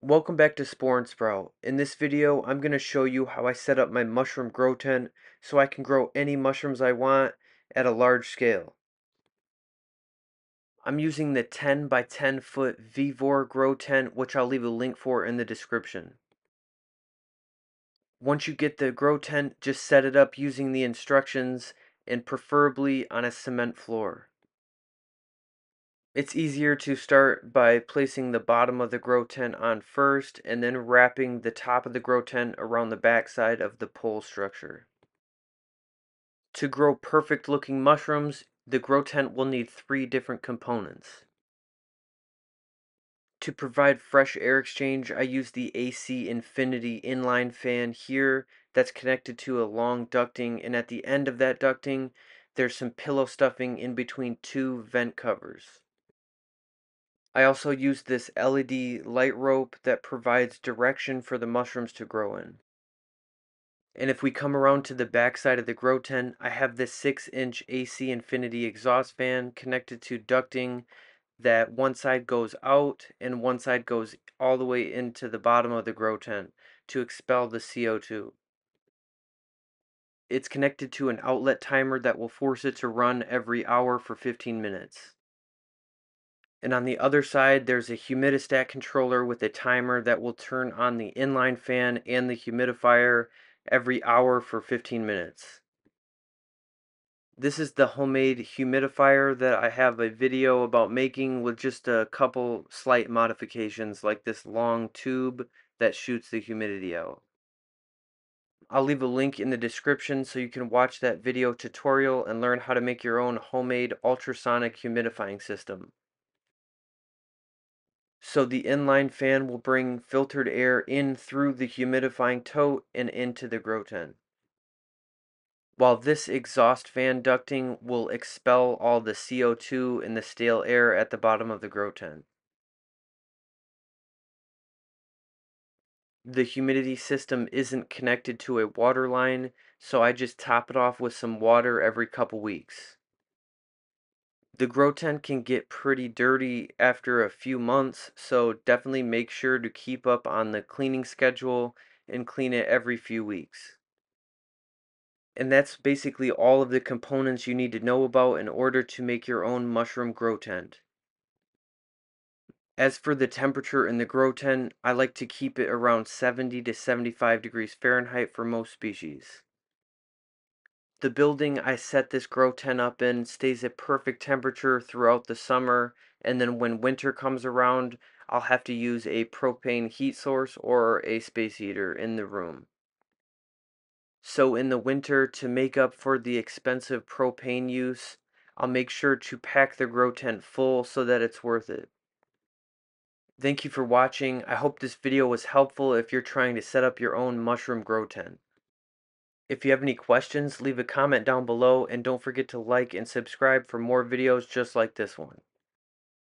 Welcome back to Spore and Sprout. In this video, I'm going to show you how I set up my mushroom grow tent so I can grow any mushrooms I want at a large scale. I'm using the 10 by 10 foot Vivor grow tent, which I'll leave a link for in the description. Once you get the grow tent, just set it up using the instructions and preferably on a cement floor. It's easier to start by placing the bottom of the grow tent on first and then wrapping the top of the grow tent around the backside of the pole structure. To grow perfect looking mushrooms, the grow tent will need 3 different components. To provide fresh air exchange, I use the AC Infinity inline fan here that's connected to a long ducting, and at the end of that ducting there's some pillow stuffing in between 2 vent covers. I also use this LED light rope that provides direction for the mushrooms to grow in. And if we come around to the back side of the grow tent, I have this 6-inch AC Infinity exhaust fan connected to ducting that one side goes out and one side goes all the way into the bottom of the grow tent to expel the CO2. It's connected to an outlet timer that will force it to run every hour for 15 minutes. And on the other side, there's a humidistat controller with a timer that will turn on the inline fan and the humidifier every hour for 15 minutes. This is the homemade humidifier that I have a video about making with just a couple slight modifications, like this long tube that shoots the humidity out. I'll leave a link in the description so you can watch that video tutorial and learn how to make your own homemade ultrasonic humidifying system. So the inline fan will bring filtered air in through the humidifying tote and into the grow tent, while this exhaust fan ducting will expel all the CO2 and the stale air at the bottom of the grow tent. The humidity system isn't connected to a water line, so I just top it off with some water every couple weeks. The grow tent can get pretty dirty after a few months, so definitely make sure to keep up on the cleaning schedule and clean it every few weeks. And that's basically all of the components you need to know about in order to make your own mushroom grow tent. As for the temperature in the grow tent, I like to keep it around 70 to 75 degrees Fahrenheit for most species. The building I set this grow tent up in stays at perfect temperature throughout the summer, and then when winter comes around, I'll have to use a propane heat source or a space heater in the room. So in the winter, to make up for the expensive propane use, I'll make sure to pack the grow tent full so that it's worth it. Thank you for watching. I hope this video was helpful if you're trying to set up your own mushroom grow tent. If you have any questions, leave a comment down below, and don't forget to like and subscribe for more videos just like this one.